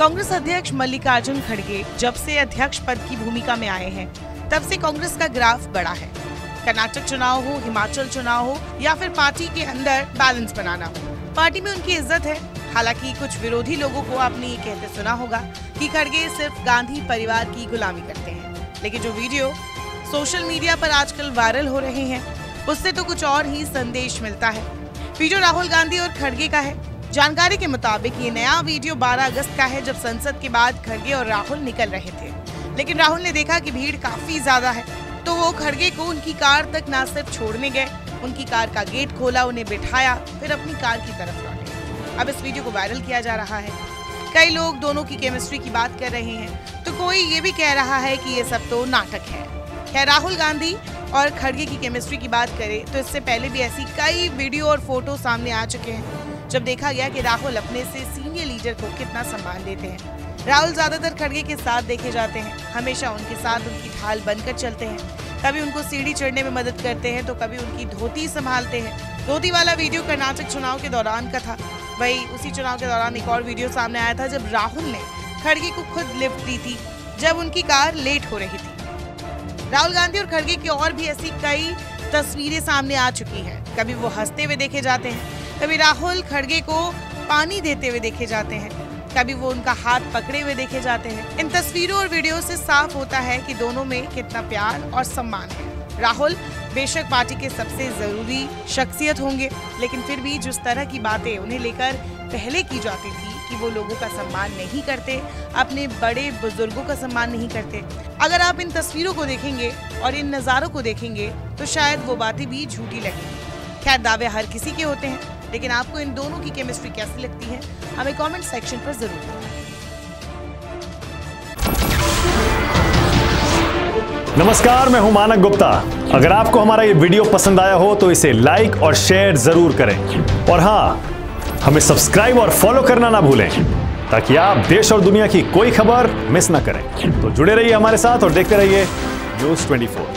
कांग्रेस अध्यक्ष मल्लिकार्जुन खड़गे जब से अध्यक्ष पद की भूमिका में आए हैं तब से कांग्रेस का ग्राफ बढ़ा है। कर्नाटक चुनाव हो, हिमाचल चुनाव हो या फिर पार्टी के अंदर बैलेंस बनाना हो, पार्टी में उनकी इज्जत है। हालांकि कुछ विरोधी लोगों को आपने ये कहते सुना होगा कि खड़गे सिर्फ गांधी परिवार की गुलामी करते हैं, लेकिन जो वीडियो सोशल मीडिया पर आजकल वायरल हो रहे हैं उससे तो कुछ और ही संदेश मिलता है। वीडियो राहुल गांधी और खड़गे का है। जानकारी के मुताबिक ये नया वीडियो 12 अगस्त का है, जब संसद के बाद खड़गे और राहुल निकल रहे थे, लेकिन राहुल ने देखा कि भीड़ काफी ज्यादा है तो वो खड़गे को उनकी कार तक न सिर्फ छोड़ने गए, उनकी कार का गेट खोला, उन्हें बिठाया, फिर अपनी कार की तरफ लौटे। अब इस वीडियो को वायरल किया जा रहा है। कई लोग दोनों की केमिस्ट्री की बात कर रहे हैं तो कोई ये भी कह रहा है कि ये सब तो नाटक है। खैर, राहुल गांधी और खड़गे की केमिस्ट्री की बात करें तो इससे पहले भी ऐसी कई वीडियो और फोटो सामने आ चुके हैं, जब देखा गया कि राहुल अपने से सीनियर लीडर को कितना सम्मान देते हैं। राहुल ज्यादातर खड़गे के साथ देखे जाते हैं, हमेशा उनके साथ उनकी ढाल बनकर चलते हैं, कभी उनको सीढ़ी चढ़ने में मदद करते हैं तो कभी उनकी धोती संभालते हैं। धोती वाला वीडियो कर्नाटक चुनाव के दौरान का था। वही उसी चुनाव के दौरान एक और वीडियो सामने आया था, जब राहुल ने खड़गे को खुद लिफ्ट दी थी जब उनकी कार लेट हो रही थी। राहुल गांधी और खड़गे की और भी ऐसी कई तस्वीरें सामने आ चुकी हैं। कभी वो हंसते हुए देखे जाते हैं, कभी राहुल खड़गे को पानी देते हुए देखे जाते हैं, कभी वो उनका हाथ पकड़े हुए देखे जाते हैं। इन तस्वीरों और वीडियो से साफ होता है कि दोनों में कितना प्यार और सम्मान है। राहुल बेशक पार्टी के सबसे जरूरी शख्सियत होंगे, लेकिन फिर भी जिस तरह की बातें उन्हें लेकर पहले की जाती थी कि वो लोगों का सम्मान नहीं करते, अपने बड़े बुजुर्गों का सम्मान नहीं करते, अगर आप इन तस्वीरों को देखेंगे और इन नज़ारों को देखेंगे तो शायद वो बातें भी झूठी लगेंगी। खैर, दावे हर किसी के होते हैं, लेकिन आपको इन दोनों की केमिस्ट्री कैसी लगती है हमें कमेंट सेक्शन पर जरूर बताएं। नमस्कार, मैं हूं मानक गुप्ता। अगर आपको हमारा ये वीडियो पसंद आया हो तो इसे लाइक और शेयर जरूर करें, और हाँ, हमें सब्सक्राइब और फॉलो करना ना भूलें ताकि आप देश और दुनिया की कोई खबर मिस ना करें। तो जुड़े रहिए हमारे साथ और देखते रहिए न्यूज 24।